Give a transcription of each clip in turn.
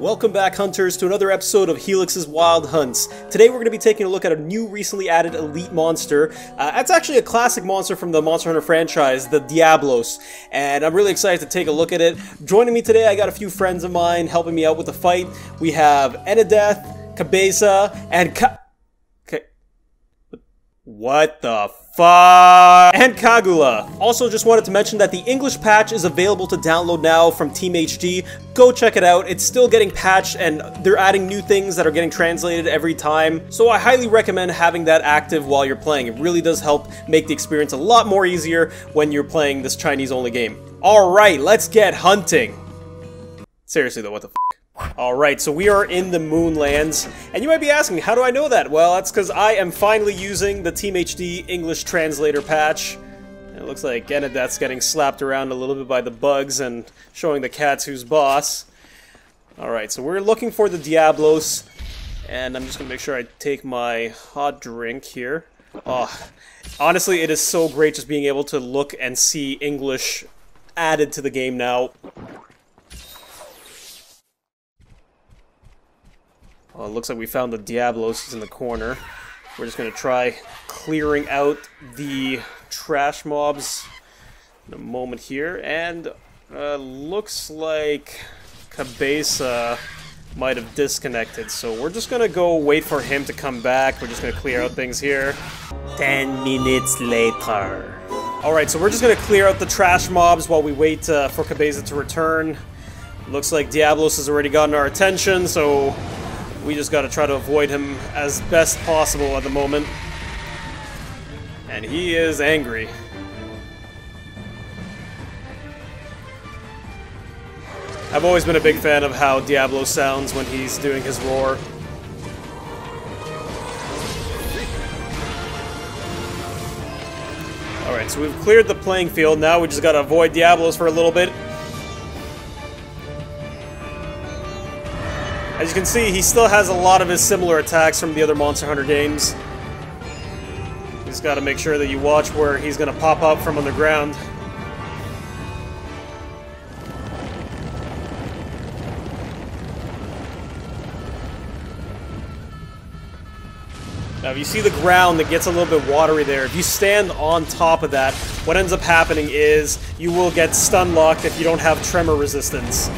Welcome back, hunters, to another episode of Helix's Wild Hunts. Today we're going to be taking a look at a new recently added elite monster. That's actually a classic monster from the Monster Hunter franchise, the Diablos, and I'm really excited to take a look at it. Joining me today, I got a few friends of mine helping me out with the fight. We have Enedeth, Cabeza, and what the fuck? And Kagula. Also, just wanted to mention that the English patch is available to download now from Team HD. Go check it out. It's still getting patched and they're adding new things that are getting translated every time. So I highly recommend having that active while you're playing. It really does help make the experience a lot more easier when you're playing this Chinese-only game. Alright, let's get hunting. Seriously though, what the fuck? Alright, so we are in the Moonlands, and you might be asking, how do I know that? Well, that's because I am finally using the Team HD English Translator patch. And it looks like Enedeth's getting slapped around a little bit by the bugs and showing the cats who's boss. Alright, so we're looking for the Diablos, and I'm just going to make sure I take my hot drink here. Oh, honestly, it is so great just being able to look and see English added to the game now. Well, it looks like we found the Diablos. He's in the corner. We're just going to try clearing out the trash mobs in a moment here. And looks like Cabeza might have disconnected. So we're just going to go wait for him to come back. We're just going to clear out things here. 10 minutes later. Alright, so we're just going to clear out the trash mobs while we wait for Cabeza to return. Looks like Diablos has already gotten our attention, so we just gotta try to avoid him as best possible at the moment. And he is angry. I've always been a big fan of how Diablo sounds when he's doing his roar. Alright, so we've cleared the playing field. Now we just gotta avoid Diablos for a little bit. As you can see, he still has a lot of his similar attacks from the other Monster Hunter games. You just gotta make sure that you watch where he's gonna pop up from underground. Now, if you see the ground that gets a little bit watery there, if you stand on top of that, what ends up happening is you will get stun locked if you don't have tremor resistance.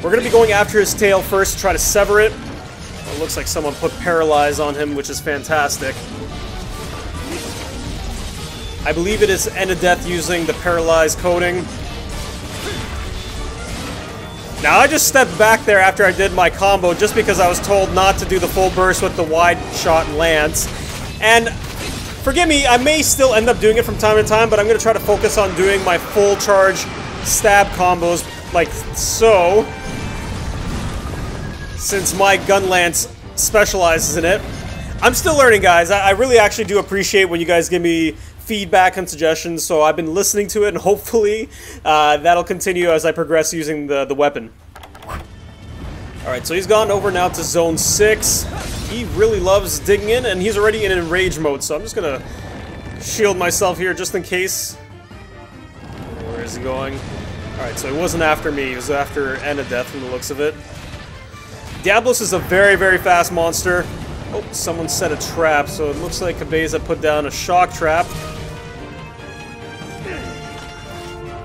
We're going to be going after his tail first to try to sever it. Well, it looks like someone put Paralyze on him, which is fantastic. I believe it is Enedeth using the Paralyze coating. Now I just stepped back there after I did my combo just because I was told not to do the full burst with the wide shot lance. And forgive me, I may still end up doing it from time to time, but I'm going to try to focus on doing my full charge stab combos like so, since my Gunlance specializes in it. I'm still learning, guys. I really actually do appreciate when you guys give me feedback and suggestions, so I've been listening to it, and hopefully that'll continue as I progress using the weapon. Alright, so he's gone over now to Zone 6. He really loves digging in, and he's already in enrage mode, so I'm just gonna shield myself here just in case. Where is he going? Alright, so he wasn't after me, he was after Enedeth from the looks of it. Diablos is a very, very fast monster. Oh, someone set a trap, so it looks like Cabeza put down a shock trap.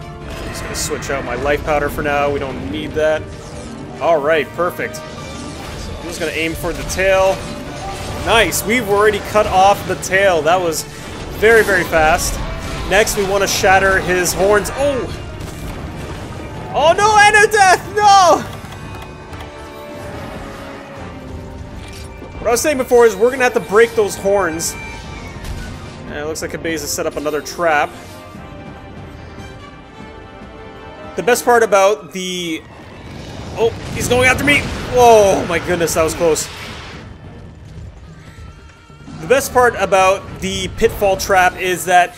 I'm just gonna switch out my life powder for now, we don't need that. Alright, perfect. So I'm just gonna aim for the tail. Nice, we've already cut off the tail, that was very, very fast. Next, we want to shatter his horns. Oh no, Enedeth, no! What I was saying before is we're gonna have to break those horns. And it looks like Cabeza set up another trap. The best part about the... Oh, he's going after me! Whoa, my goodness, that was close. The best part about the pitfall trap is that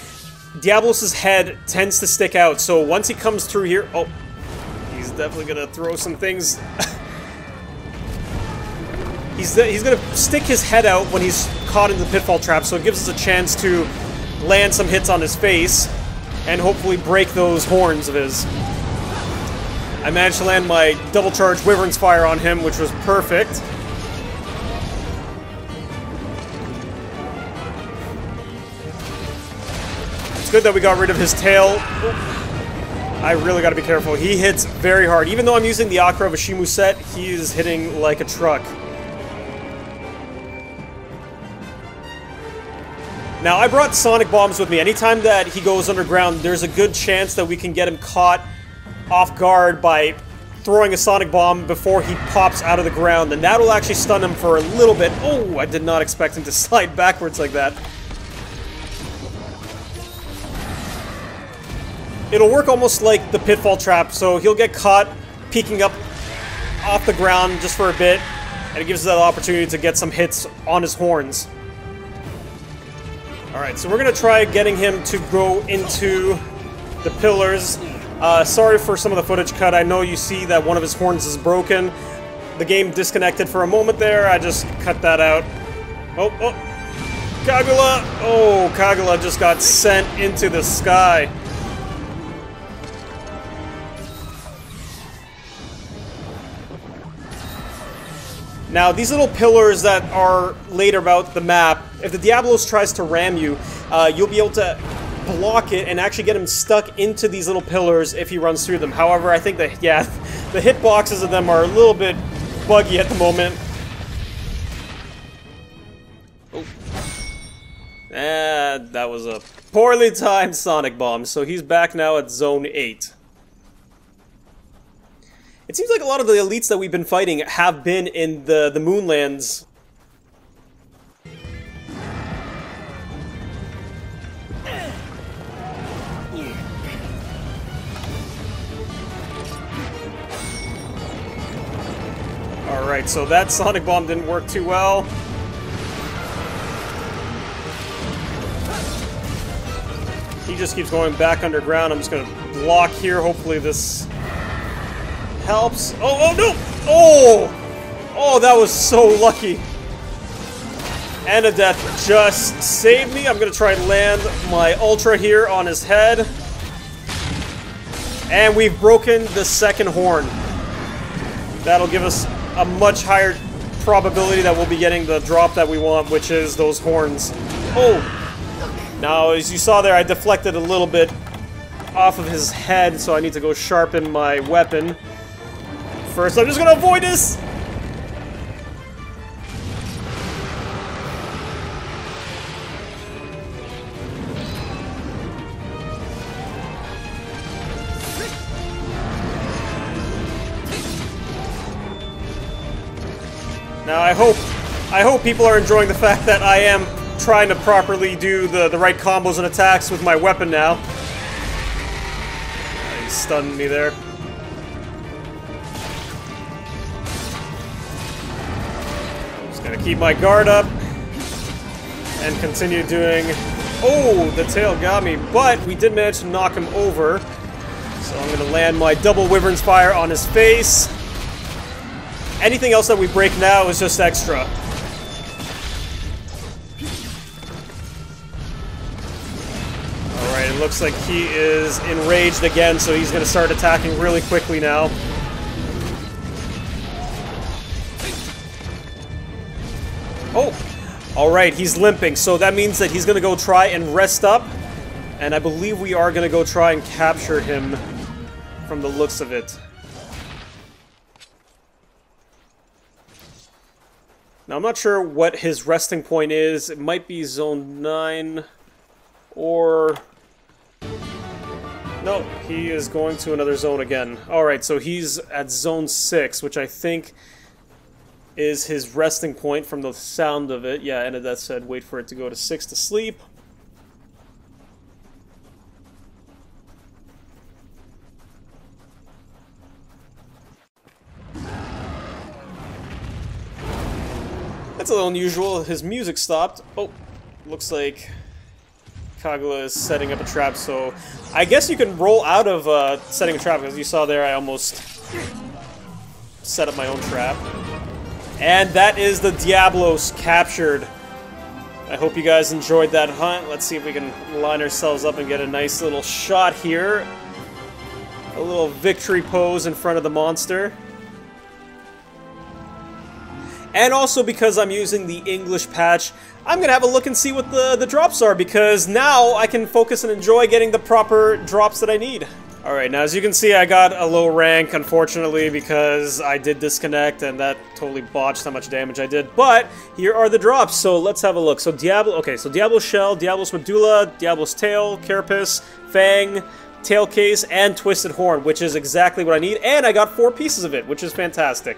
Diablos' head tends to stick out, so once he comes through here... Oh, he's definitely gonna throw some things... He's going to stick his head out when he's caught in the pitfall trap, so it gives us a chance to land some hits on his face and hopefully break those horns of his. I managed to land my double charge Wyvern's Fire on him, which was perfect. It's good that we got rid of his tail. I really gotta be careful. He hits very hard. Even though I'm using the Akra of a Shimu set, he is hitting like a truck. Now, I brought sonic bombs with me. Anytime that he goes underground, there's a good chance that we can get him caught off guard by throwing a sonic bomb before he pops out of the ground, and that'll actually stun him for a little bit. Oh, I did not expect him to slide backwards like that. It'll work almost like the pitfall trap, so he'll get caught peeking up off the ground just for a bit, and it gives us that opportunity to get some hits on his horns. Alright, so we're going to try getting him to go into the pillars. Sorry for some of the footage cut. I know you see that one of his horns is broken. The game disconnected for a moment there. I just cut that out. Oh, oh. Kagula! Oh, Kagula just got sent into the sky. Now, these little pillars that are laid about the map, if the Diablos tries to ram you, you'll be able to block it and actually get him stuck into these little pillars if he runs through them. However, I think that, yeah, the hitboxes of them are a little bit buggy at the moment. Oh. And that was a poorly timed sonic bomb, so he's back now at zone 8. It seems like a lot of the elites that we've been fighting have been in the Moonlands. Alright, so that sonic bomb didn't work too well. He just keeps going back underground. I'm just going to block here. Hopefully this helps. Oh, oh, no! Oh! Oh, that was so lucky. Enedeth just saved me. I'm gonna try and land my ultra here on his head. And we've broken the second horn. That'll give us a much higher probability that we'll be getting the drop that we want, which is those horns. Oh! Now, as you saw there, I deflected a little bit off of his head, so I need to go sharpen my weapon. First, I'm just gonna avoid this! Now, I hope people are enjoying the fact that I am trying to properly do the right combos and attacks with my weapon now. He stunned me there. Gonna keep my guard up and continue doing... Oh, the tail got me, but we did manage to knock him over. So I'm gonna land my double Wyvern's Fire on his face. Anything else that we break now is just extra. Alright, it looks like he is enraged again, so he's gonna start attacking really quickly now. Oh, alright, he's limping, so that means that he's gonna go try and rest up, and I believe we are gonna go try and capture him from the looks of it. Now, I'm not sure what his resting point is. It might be zone 9, or... No, he is going to another zone again. Alright, so he's at zone 6, which I think is his resting point from the sound of it. Yeah, Enedeth said wait for it to go to 6 to sleep. That's a little unusual. His music stopped. Oh, looks like Kagula is setting up a trap, so I guess you can roll out of setting a trap. As you saw there, I almost set up my own trap. And that is the Diablos captured. I hope you guys enjoyed that hunt. Let's see if we can line ourselves up and get a nice little shot here. A little victory pose in front of the monster. And also because I'm using the English patch, I'm going to have a look and see what the drops are, because now I can focus and enjoy getting the proper drops that I need. Alright, now as you can see, I got a low rank, unfortunately, because I did disconnect, and that totally botched how much damage I did. But here are the drops, so let's have a look. So Diablo's Shell, Diablo's Medulla, Diablo's Tail, Carapace, Fang, Tail Case, and Twisted Horn, which is exactly what I need, and I got 4 pieces of it, which is fantastic.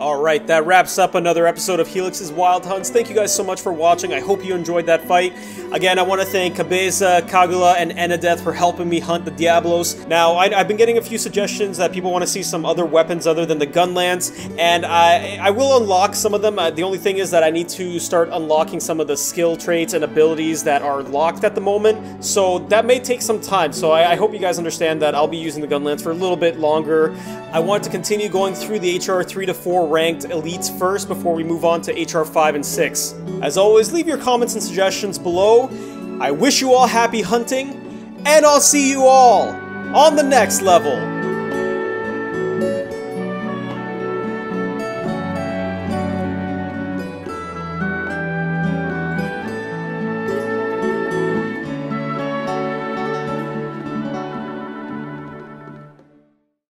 Alright, that wraps up another episode of Helix's Wild Hunts. Thank you guys so much for watching. I hope you enjoyed that fight. Again, I want to thank Cabeza, Kagula, and Enedeth for helping me hunt the Diablos. Now, I've been getting a few suggestions that people want to see some other weapons other than the Gunlance, and I will unlock some of them. The only thing is that I need to start unlocking some of the skill traits and abilities that are locked at the moment, so that may take some time. So I hope you guys understand that I'll be using the Gunlance for a little bit longer. I want to continue going through the HR 3 to 4 ranked elites first before we move on to HR 5 and 6. As always, leave your comments and suggestions below. I wish you all happy hunting, and I'll see you all on the next level.